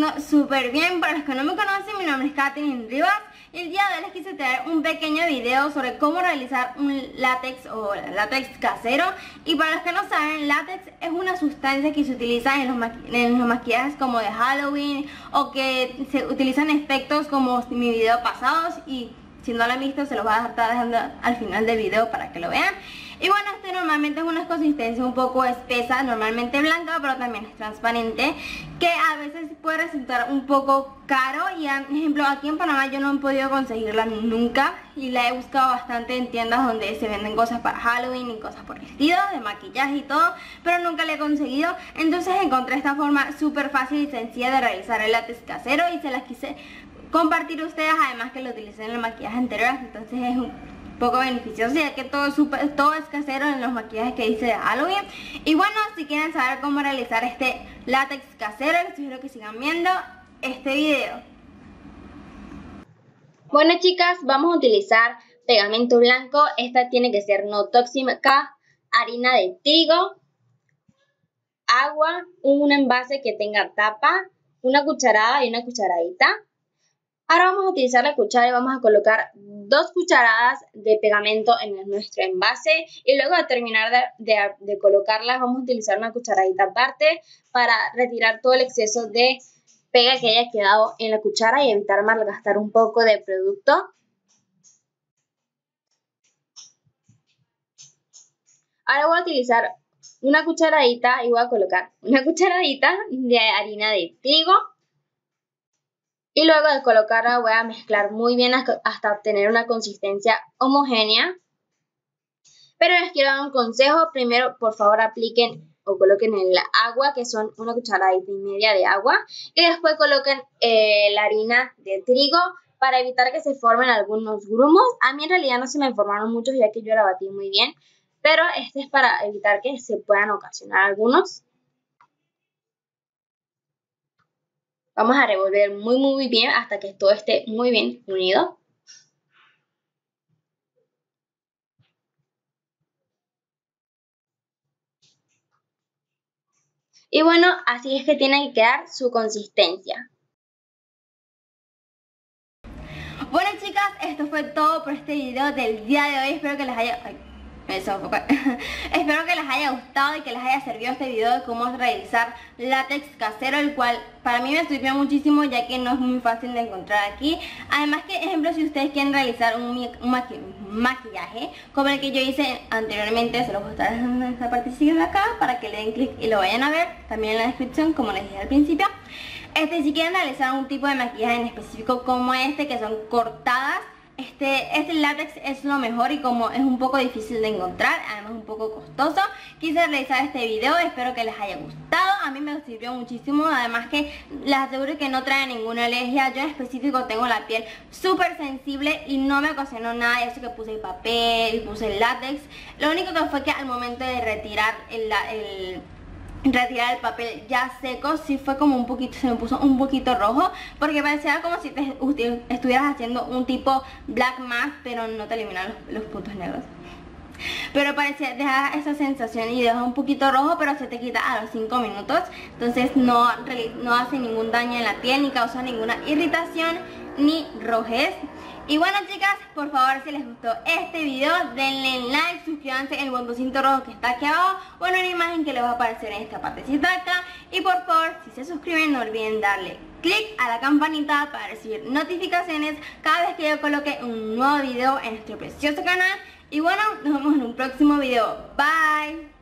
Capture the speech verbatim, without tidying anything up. pasando súper bien. Para los que no me conocen, mi nombre es Katherine Rivas y el día de hoy les quise traer un pequeño video sobre cómo realizar un látex o látex casero. Y para los que no saben, látex es una sustancia que se utiliza en los, maqu en los maquillajes como de Halloween, o que se utilizan efectos como mi video pasados, y si no lo han visto se los voy a estar dejando al final del video para que lo vean. Y bueno, este normalmente es una consistencia un poco espesa, normalmente blanca, pero también es transparente, que a veces puede resultar un poco caro. Y por ejemplo, aquí en Panamá yo no he podido conseguirla nunca, y la he buscado bastante en tiendas donde se venden cosas para Halloween y cosas por vestidos, de maquillaje y todo, pero nunca la he conseguido. Entonces encontré esta forma súper fácil y sencilla de realizar el látex casero, y se las quise compartir a ustedes, además que lo utilicé en el maquillaje anterior. Entonces es un poco beneficioso, ya que todo es, super, todo es casero en los maquillajes que hice de Halloween. Y bueno, si quieren saber cómo realizar este látex casero, les sugiero que sigan viendo este video. Bueno chicas, vamos a utilizar pegamento blanco. Esta tiene que ser no tóxica, harina de trigo, agua, un envase que tenga tapa, una cucharada y una cucharadita. Ahora vamos a utilizar la cuchara y vamos a colocar dos cucharadas de pegamento en nuestro envase, y luego de terminar de, de, de colocarlas vamos a utilizar una cucharadita aparte para retirar todo el exceso de pega que haya quedado en la cuchara y evitar malgastar un poco de producto. Ahora voy a utilizar una cucharadita y voy a colocar una cucharadita de harina de trigo. Y luego de colocarla voy a mezclar muy bien hasta obtener una consistencia homogénea. Pero les quiero dar un consejo. Primero, por favor, apliquen o coloquen el agua, que son una cucharadita y media de agua. Y después coloquen eh, la harina de trigo para evitar que se formen algunos grumos. A mí en realidad no se me formaron muchos, ya que yo la batí muy bien. Pero este es para evitar que se puedan ocasionar algunos. Vamos a revolver muy muy bien hasta que todo esté muy bien unido. Y bueno, así es que tiene que quedar su consistencia. Bueno chicas, esto fue todo por este video del día de hoy. Espero que les haya... Ay. Eso, okay. Espero que les haya gustado y que les haya servido este video de cómo realizar látex casero, el cual para mí me sirvió muchísimo, ya que no es muy fácil de encontrar aquí. Además que, ejemplo, si ustedes quieren realizar un, un, maqui un maquillaje como el que yo hice anteriormente, se los voy a estar en esta partecita de acá para que le den clic y lo vayan a ver, también en la descripción, como les dije al principio. Este, si quieren realizar un tipo de maquillaje en específico como este, que son cortadas, Este, este látex es lo mejor, y como es un poco difícil de encontrar, además un poco costoso, quise realizar este video. Espero que les haya gustado, a mí me sirvió muchísimo. Además que les aseguro que no trae ninguna alergia. Yo en específico tengo la piel súper sensible y no me ocasionó nada de eso, que puse el papel y puse el látex. Lo único que fue que al momento de retirar el... el retirar el papel ya seco, sí fue como un poquito, se me puso un poquito rojo, porque parecía como si te estuvieras haciendo un tipo black mask, pero no te eliminan los, los puntos negros, pero parecía, deja esa sensación y deja un poquito rojo, pero se te quita a los cinco minutos. Entonces no, no hace ningún daño en la piel, ni causa ninguna irritación ni rojez. Y bueno chicas, por favor, si les gustó este video, denle like, suscríbanse en el botoncito rojo que está aquí abajo, o en una imagen que les va a aparecer en esta partecita de acá. Y por favor, si se suscriben, no olviden darle click a la campanita para recibir notificaciones cada vez que yo coloque un nuevo video en nuestro precioso canal. Y bueno, nos vemos en un próximo video. Bye.